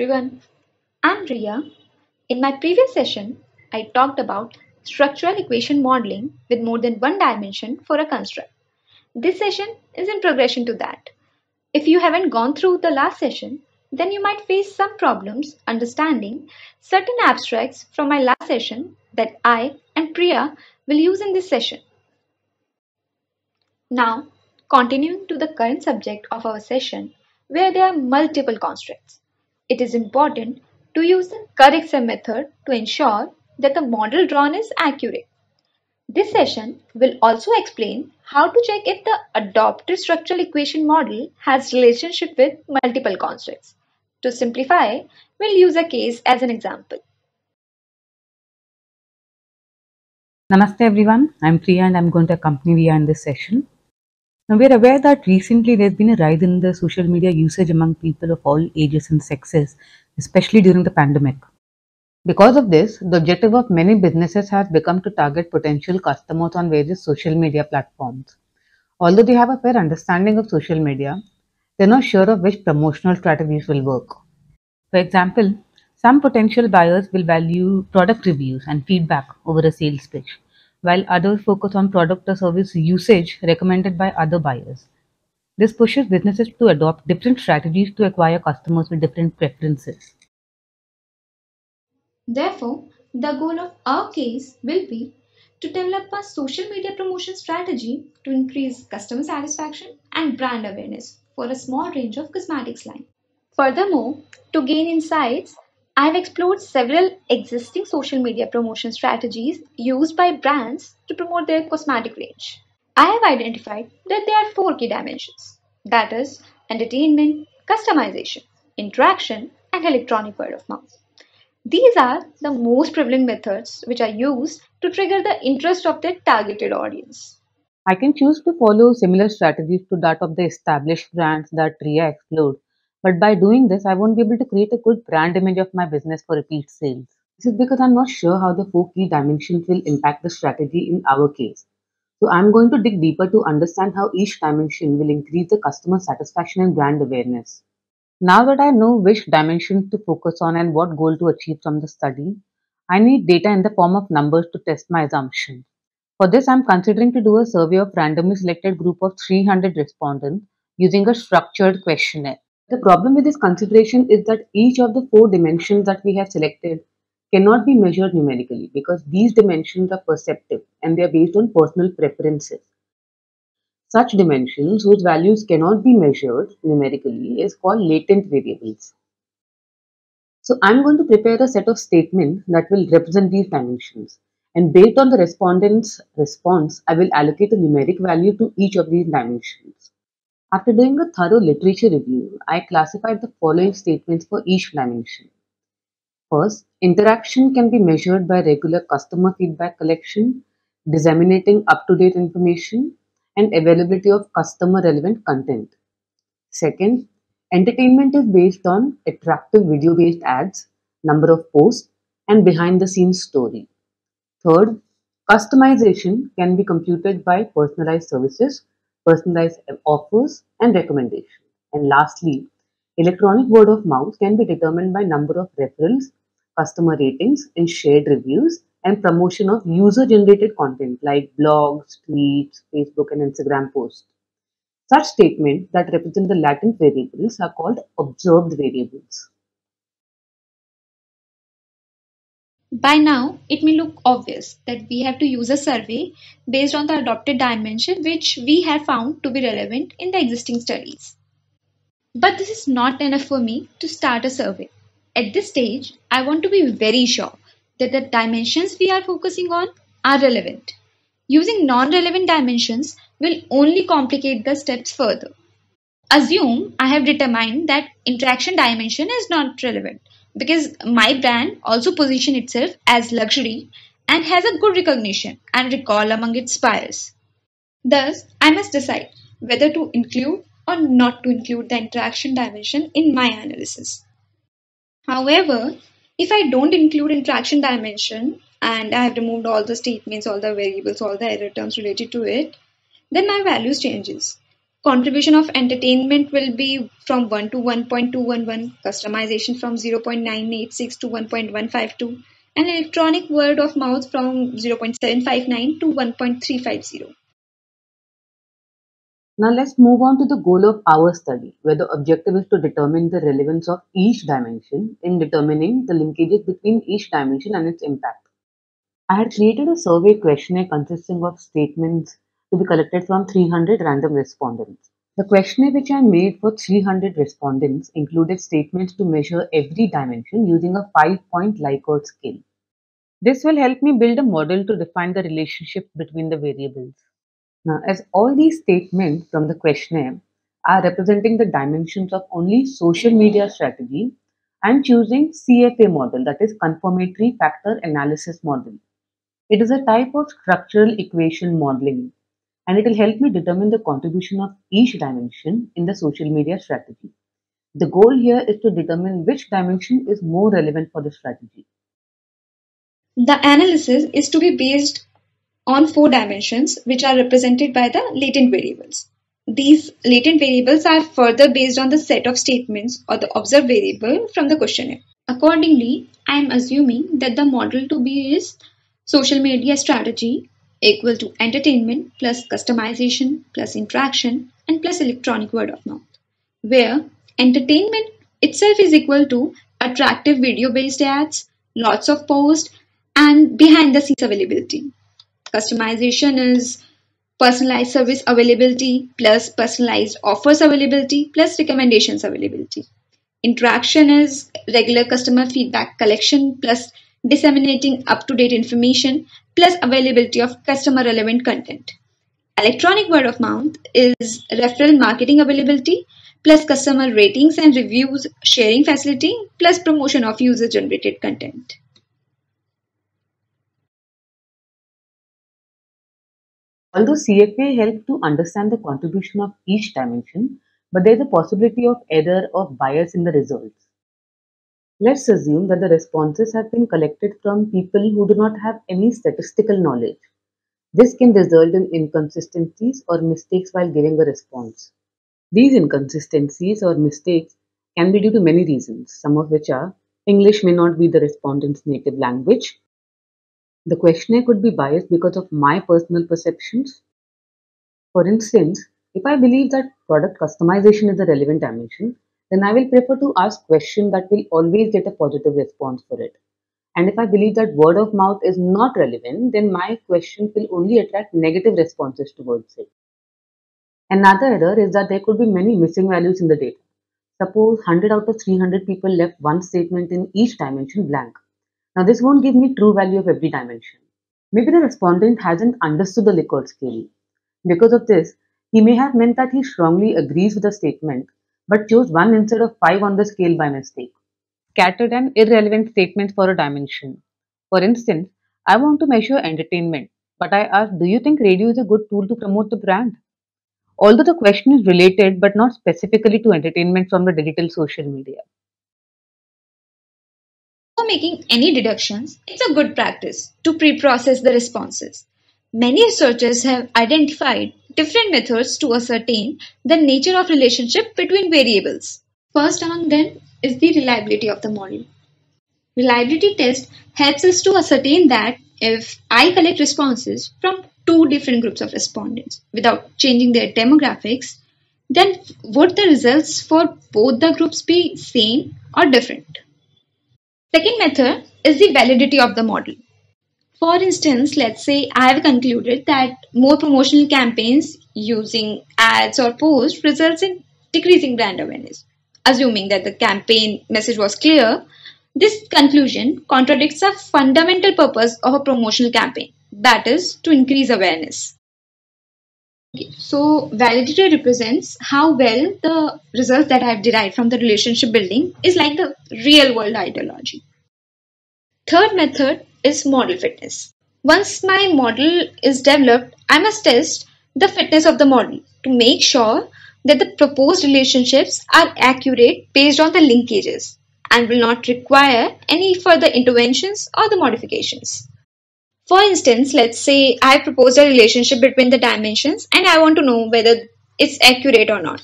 everyone, I'm Rhea. In my previous session, I talked about structural equation modeling with more than one dimension for a construct. This session is in progression to that. If you haven't gone through the last session, then you might face some problems understanding certain abstracts from my last session that I and Priya will use in this session. Now, continuing to the current subject of our session, where there are multiple constructs, it is important to use the correct SEM method to ensure that the model drawn is accurate. This session will also explain how to check if the adopted structural equation model has relationship with multiple constructs. To simplify, we'll use a case as an example. Namaste everyone, I'm Priya and I'm going to accompany Rhea in this session. Now, we are aware that recently there has been a rise in the social media usage among people of all ages and sexes, especially during the pandemic. Because of this, the objective of many businesses has become to target potential customers on various social media platforms. Although they have a fair understanding of social media, they are not sure of which promotional strategies will work. For example, some potential buyers will value product reviews and feedback over a sales pitch, while others focus on product or service usage recommended by other buyers. This pushes businesses to adopt different strategies to acquire customers with different preferences. Therefore, the goal of our case will be to develop a social media promotion strategy to increase customer satisfaction and brand awareness for a small range of cosmetics line. Furthermore, to gain insights, I have explored several existing social media promotion strategies used by brands to promote their cosmetic range. I have identified that there are four key dimensions, that is, entertainment, customization, interaction, and electronic word of mouth. These are the most prevalent methods which are used to trigger the interest of their targeted audience. I can choose to follow similar strategies to that of the established brands that Rhea explored. But by doing this, I won't be able to create a good brand image of my business for repeat sales. This is because I'm not sure how the four key dimensions will impact the strategy in our case. So I'm going to dig deeper to understand how each dimension will increase the customer satisfaction and brand awareness. Now that I know which dimensions to focus on and what goal to achieve from the study, I need data in the form of numbers to test my assumption. For this, I'm considering to do a survey of randomly selected group of 300 respondents using a structured questionnaire. The problem with this consideration is that each of the four dimensions that we have selected cannot be measured numerically because these dimensions are perceptive and they are based on personal preferences. Such dimensions whose values cannot be measured numerically is called latent variables. So I'm going to prepare a set of statements that will represent these dimensions, and based on the respondent's response, I will allocate a numeric value to each of these dimensions. After doing a thorough literature review, I classified the following statements for each dimension. First, interaction can be measured by regular customer feedback collection, disseminating up-to-date information, and availability of customer-relevant content. Second, entertainment is based on attractive video-based ads, number of posts, and behind-the-scenes story. Third, customization can be computed by personalized services, personalized offers and recommendations. And lastly, electronic word of mouth can be determined by number of referrals, customer ratings, and shared reviews, and promotion of user-generated content like blogs, tweets, Facebook, and Instagram posts. Such statements that represent the latent variables are called observed variables. By now, it may look obvious that we have to use a survey based on the adopted dimension which we have found to be relevant in the existing studies. But this is not enough for me to start a survey. At this stage, I want to be very sure that the dimensions we are focusing on are relevant. Using non-relevant dimensions will only complicate the steps further. Assume I have determined that interaction dimension is not relevant, because my brand also positions itself as luxury and has a good recognition and recall among its buyers. Thus, I must decide whether to include or not to include the interaction dimension in my analysis. However, if I don't include interaction dimension and I have removed all the statements, all the variables, all the error terms related to it, then my values changes. Contribution of entertainment will be from 1 to 1.211, customization from 0.986 to 1.152, and electronic word of mouth from 0.759 to 1.350. Now let's move on to the goal of our study, where the objective is to determine the relevance of each dimension in determining the linkages between each dimension and its impact. I had created a survey questionnaire consisting of statements to be collected from 300 random respondents. The questionnaire which I made for 300 respondents included statements to measure every dimension using a 5-point Likert scale. This will help me build a model to define the relationship between the variables. Now, as all these statements from the questionnaire are representing the dimensions of only social media strategy, I am choosing CFA model, that is Confirmatory Factor Analysis model. It is a type of structural equation modeling, and it will help me determine the contribution of each dimension in the social media strategy. The goal here is to determine which dimension is more relevant for the strategy. The analysis is to be based on 4 dimensions, which are represented by the latent variables. These latent variables are further based on the set of statements or the observed variable from the questionnaire. Accordingly, I am assuming that the model to be is social media strategy equal to entertainment plus customization plus interaction and plus electronic word of mouth, where entertainment itself is equal to attractive video-based ads, lots of posts, and behind-the-scenes availability. Customization is personalized service availability plus personalized offers availability plus recommendations availability. Interaction is regular customer feedback collection plus disseminating up-to-date information plus availability of customer-relevant content. Electronic word of mouth is referral marketing availability plus customer ratings and reviews sharing facility plus promotion of user-generated content. Although CFA helps to understand the contribution of each dimension, but there is a possibility of error or bias in the results. Let's assume that the responses have been collected from people who do not have any statistical knowledge. This can result in inconsistencies or mistakes while giving a response. These inconsistencies or mistakes can be due to many reasons, some of which are English may not be the respondent's native language. The questionnaire could be biased because of my personal perceptions. For instance, if I believe that product customization is a relevant dimension, then I will prefer to ask questions that will always get a positive response for it. And if I believe that word of mouth is not relevant, then my questions will only attract negative responses towards it. Another error is that there could be many missing values in the data. Suppose 100 out of 300 people left one statement in each dimension blank. Now, this won't give me true value of every dimension. Maybe the respondent hasn't understood the Likert scale. Because of this, he may have meant that he strongly agrees with the statement, but chose 1 instead of 5 on the scale by mistake. Scattered and irrelevant statements for a dimension. For instance, I want to measure entertainment, but I ask, do you think radio is a good tool to promote the brand? Although the question is related, but not specifically to entertainment from the digital social media. Making any deductions, it's a good practice to pre-process the responses. Many researchers have identified different methods to ascertain the nature of relationship between variables. First among them is the reliability of the model. Reliability test helps us to ascertain that if I collect responses from 2 different groups of respondents without changing their demographics, then would the results for both the groups be same or different? Second method is the validity of the model. For instance, let's say I have concluded that more promotional campaigns using ads or posts results in decreasing brand awareness. Assuming that the campaign message was clear, this conclusion contradicts the fundamental purpose of a promotional campaign, that is, to increase awareness. Okay, so validity represents how well the results that I have derived from the relationship building is like the real world ideology. Third method is model fitness. Once my model is developed, I must test the fitness of the model to make sure that the proposed relationships are accurate based on the linkages and will not require any further interventions or the modifications. For instance, let's say I proposed a relationship between the dimensions and I want to know whether it's accurate or not.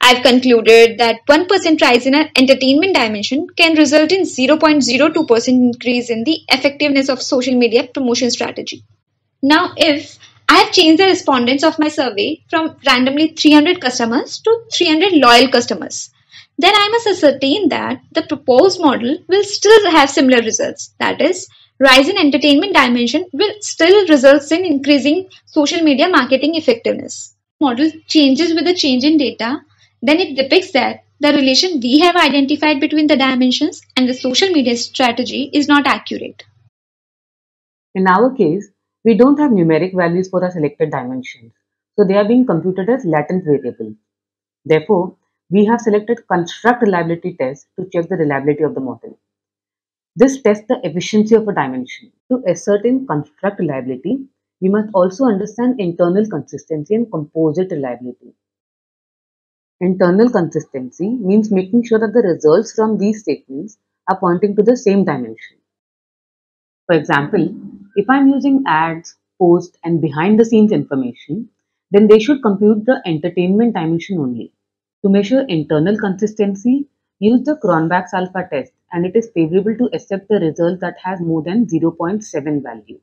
I've concluded that 1% rise in an entertainment dimension can result in 0.02% increase in the effectiveness of social media promotion strategy. Now, if I have changed the respondents of my survey from randomly 300 customers to 300 loyal customers, then I must ascertain that the proposed model will still have similar results. That is, rise in entertainment dimension will still result in increasing social media marketing effectiveness. Model changes with the change in data, then it depicts that the relation we have identified between the dimensions and the social media strategy is not accurate. In our case, we don't have numeric values for our selected dimensions, so they are being computed as latent variables. Therefore, we have selected construct reliability tests to check the reliability of the model. This tests the efficiency of a dimension. To ascertain construct reliability, we must also understand internal consistency and composite reliability. Internal consistency means making sure that the results from these statements are pointing to the same dimension. For example, if I'm using ads, posts, and behind-the-scenes information, then they should compute the entertainment dimension only. To measure internal consistency, use the Cronbach's Alpha test, and it is favorable to accept the result that has more than 0.7 value.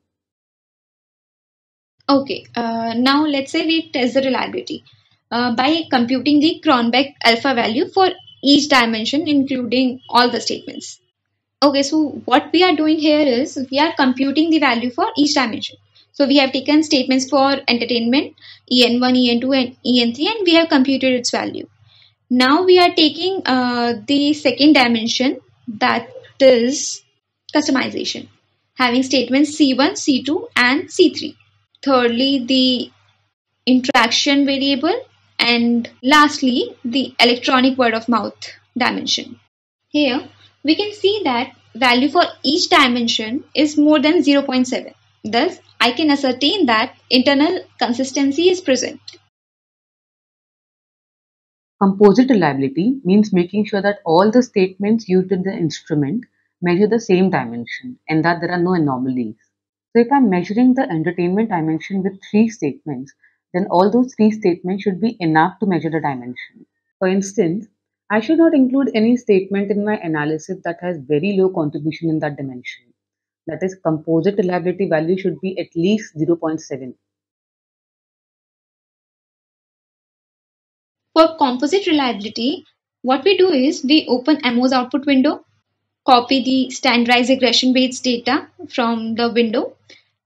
Okay, now let's say we test the reliability by computing the Cronbach alpha value for each dimension, including all the statements. Okay, so what we are doing here is we are computing the value for each dimension. So we have taken statements for entertainment, EN1, EN2, and EN3, and we have computed its value. Now we are taking the second dimension, that is customization, having statements C1, C2, and C3. Thirdly, the interaction variable, and lastly, the electronic word of mouth dimension. Here, we can see that value for each dimension is more than 0.7. Thus, I can ascertain that internal consistency is present. Composite reliability means making sure that all the statements used in the instrument measure the same dimension and that there are no anomalies. So if I'm measuring the entertainment dimension with 3 statements, then all those 3 statements should be enough to measure the dimension. For instance, I should not include any statement in my analysis that has very low contribution in that dimension. That is, composite reliability value should be at least 0.7. For composite reliability, what we do is we open AMOS output window, copy the standardized regression weights data from the window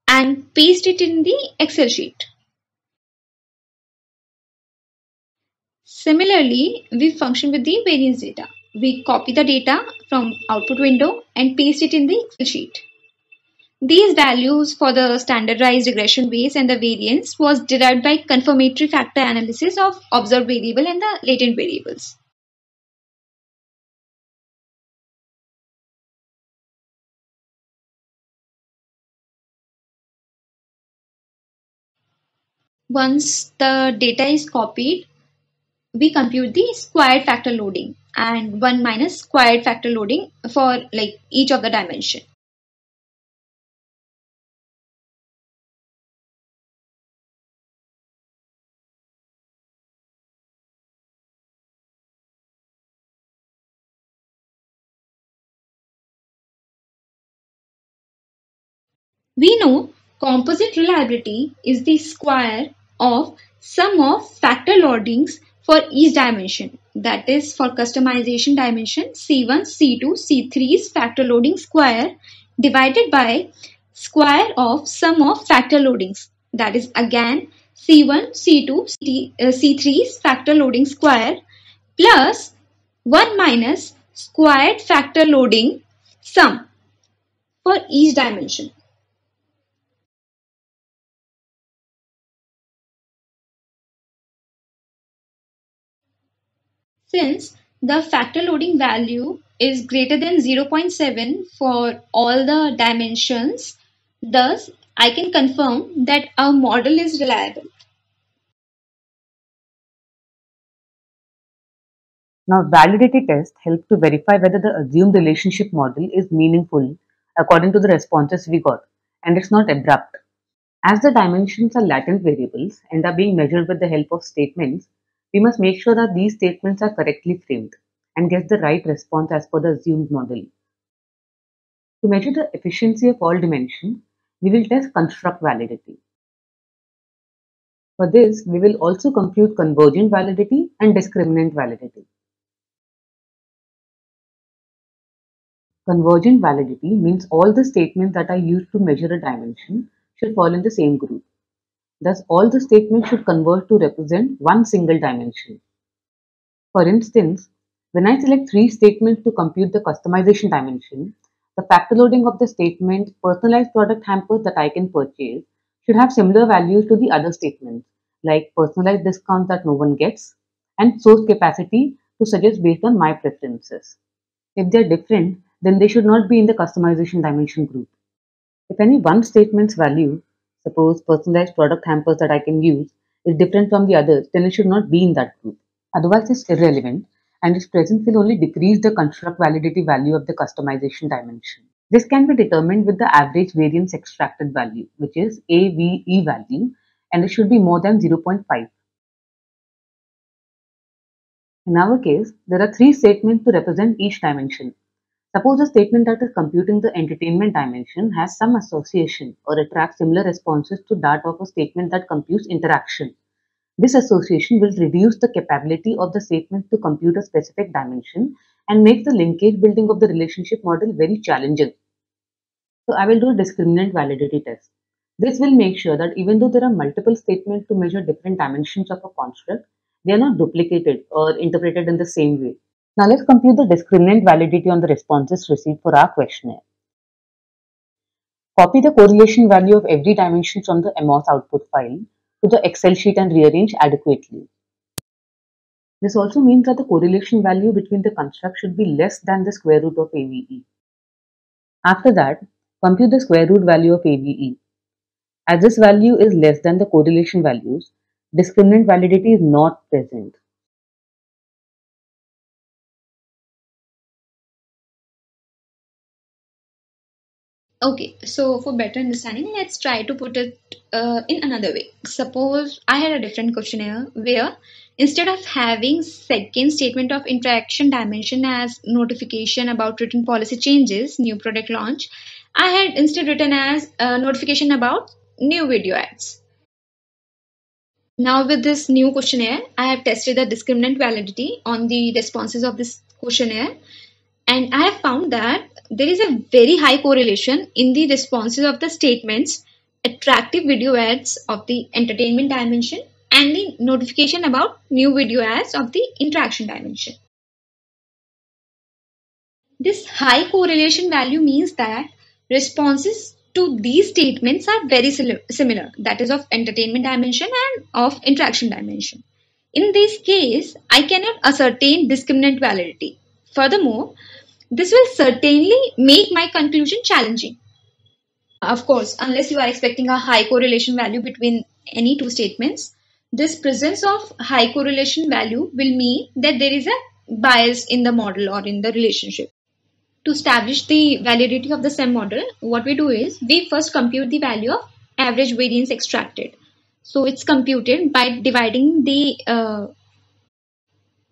and paste it in the Excel sheet. Similarly, we function with the variance data. We copy the data from output window and paste it in the Excel sheet. These values for the standardized regression weights and the variance was derived by confirmatory factor analysis of observed variable and the latent variables. Once the data is copied, we compute the squared factor loading and 1 minus squared factor loading for each of the dimension. We know composite reliability is the square of sum of factor loadings for each dimension. That is, for customization dimension, C1, C2, C3's factor loading square divided by square of sum of factor loadings. That is, again, C1, C2, C3's factor loading square plus 1 minus squared factor loading sum for each dimension. Since the factor loading value is greater than 0.7 for all the dimensions, thus I can confirm that our model is reliable. Now, validity tests help to verify whether the assumed relationship model is meaningful according to the responses we got, and it's not abrupt. As the dimensions are latent variables and are being measured with the help of statements, We must make sure that these statements are correctly framed and get the right response as per the assumed model. To measure the efficiency of all dimensions, we will test construct validity. For this, we will also compute convergent validity and discriminant validity. Convergent validity means all the statements that are used to measure a dimension should fall in the same group. Thus, all the statements should converge to represent one single dimension. For instance, when I select three statements to compute the customization dimension, the factor loading of the statement personalized product hampers that I can purchase should have similar values to the other statements, like personalized discounts that no one gets and source capacity to suggest based on my preferences. If they are different, then they should not be in the customization dimension group. If any one statement's value, suppose personalized product hampers that I can use, is different from the others, then it should not be in that group. Otherwise, it's irrelevant and its presence will only decrease the construct validity value of the customization dimension. This can be determined with the average variance extracted value, which is AVE value, and it should be more than 0.5. In our case, there are three statements to represent each dimension. Suppose a statement that is computing the entertainment dimension has some association or attracts similar responses to that of a statement that computes interaction. This association will reduce the capability of the statement to compute a specific dimension and make the linkage building of the relationship model very challenging. So I will do a discriminant validity test. This will make sure that even though there are multiple statements to measure different dimensions of a construct, they are not duplicated or interpreted in the same way. Now let's compute the discriminant validity on the responses received for our questionnaire. Copy the correlation value of every dimension from the AMOS output file to the Excel sheet and rearrange adequately. This also means that the correlation value between the construct should be less than the square root of AVE. After that, compute the square root value of AVE. As this value is less than the correlation values, discriminant validity is not present. Okay, so for better understanding, let's try to put it in another way. Suppose I had a different questionnaire where instead of having second statement of interaction dimension as notification about written policy changes, new product launch, I had instead written as a notification about new video ads. Now with this new questionnaire, I have tested the discriminant validity on the responses of this questionnaire. And I have found that there is a very high correlation in the responses of the statements, attractive video ads of the entertainment dimension and the notification about new video ads of the interaction dimension. This high correlation value means that responses to these statements are very similar, that is of entertainment dimension and of interaction dimension. In this case, I cannot ascertain discriminant validity. Furthermore, this will certainly make my conclusion challenging. Of course, unless you are expecting a high correlation value between any two statements, this presence of high correlation value will mean that there is a bias in the model or in the relationship. To establish the validity of the SEM model, what we do is we first compute the value of average variance extracted. So it's computed by dividing the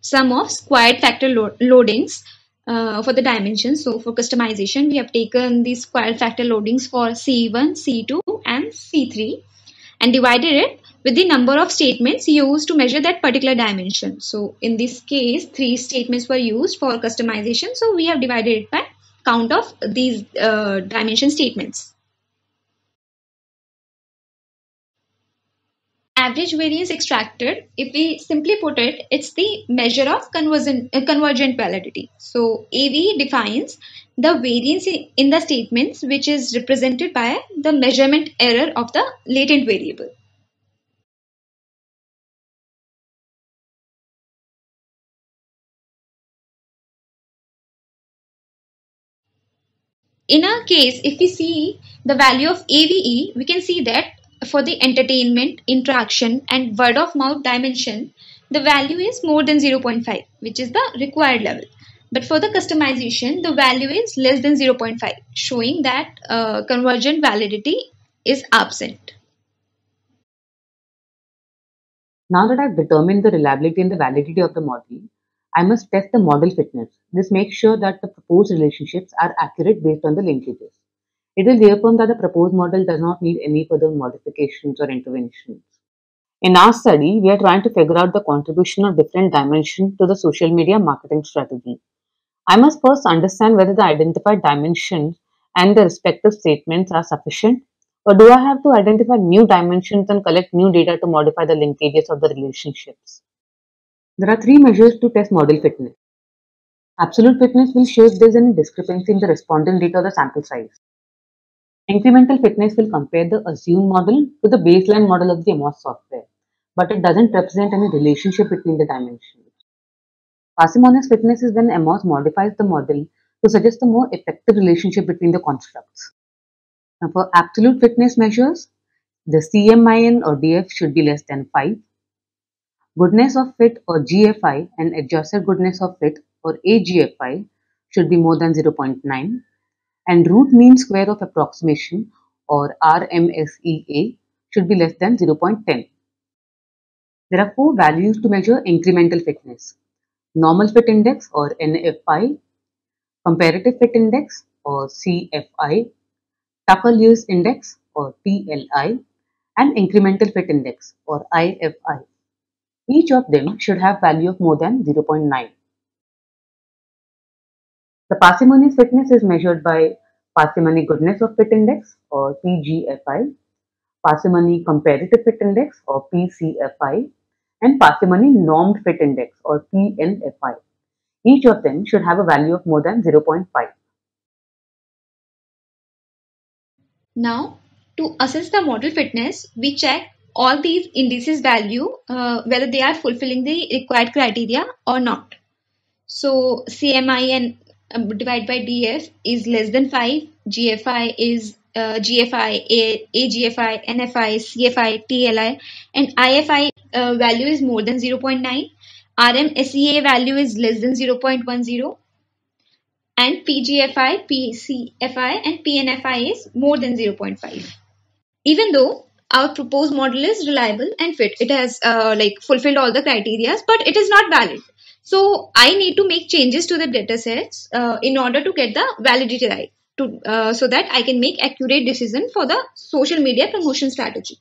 sum of squared factor loadings for the dimensions. So for customization, we have taken the squared factor loadings for C1, C2 and C3 and divided it with the number of statements used to measure that particular dimension. So in this case, three statements were used for customization. So we have divided it by count of these dimension statements. Average variance extracted, if we simply put it, it's the measure of convergent validity. So AVE defines the variance in the statements which is represented by the measurement error of the latent variable. In our case, if we see the value of AVE, we can see that for the entertainment, interaction and word of mouth dimension, the value is more than 0.5, which is the required level. But for the customization, the value is less than 0.5, showing that convergent validity is absent. Now that I've determined the reliability and the validity of the model, I must test the model fitness. This makes sure that the proposed relationships are accurate based on the linkages. It will reaffirm that the proposed model does not need any further modifications or interventions. In our study, we are trying to figure out the contribution of different dimensions to the social media marketing strategy. I must first understand whether the identified dimensions and the respective statements are sufficient, or do I have to identify new dimensions and collect new data to modify the linkages of the relationships? There are three measures to test model fitness. Absolute fitness will show if there is any discrepancy in the respondent data or the sample size. Incremental fitness will compare the assumed model to the baseline model of the AMOS software, but it doesn't represent any relationship between the dimensions. Parsimonious fitness is when AMOS modifies the model to suggest a more effective relationship between the constructs. Now, for absolute fitness measures, the CMIN or DF should be less than 5. Goodness of fit or GFI and adjusted goodness of fit or AGFI should be more than 0.9. And root mean square of approximation or RMSEA should be less than 0.10. There are four values to measure incremental fitness: normal fit index or NFI, comparative fit index or CFI, Tucker-Lewis index or TLI, and incremental fit index or IFI. Each of them should have value of more than 0.9. The parsimonious fitness is measured by parsimony goodness of fit index or PGFI, parsimony comparative fit index or PCFI, and parsimony normed fit index or PNFI. Each of them should have a value of more than 0.5. Now, to assess the model fitness, we check all these indices value, whether they are fulfilling the required criteria or not. So, CMIN divided by DF is less than 5, GFI is AGFI, NFI, CFI, TLI, and IFI value is more than 0.9, RMSEA value is less than 0.10, and PGFI, PCFI, and PNFI is more than 0.5. Even though our proposed model is reliable and fit, it has fulfilled all the criteria, but it is not valid. So I need to make changes to the datasets in order to get the validity right, so that I can make accurate decision for the social media promotion strategy.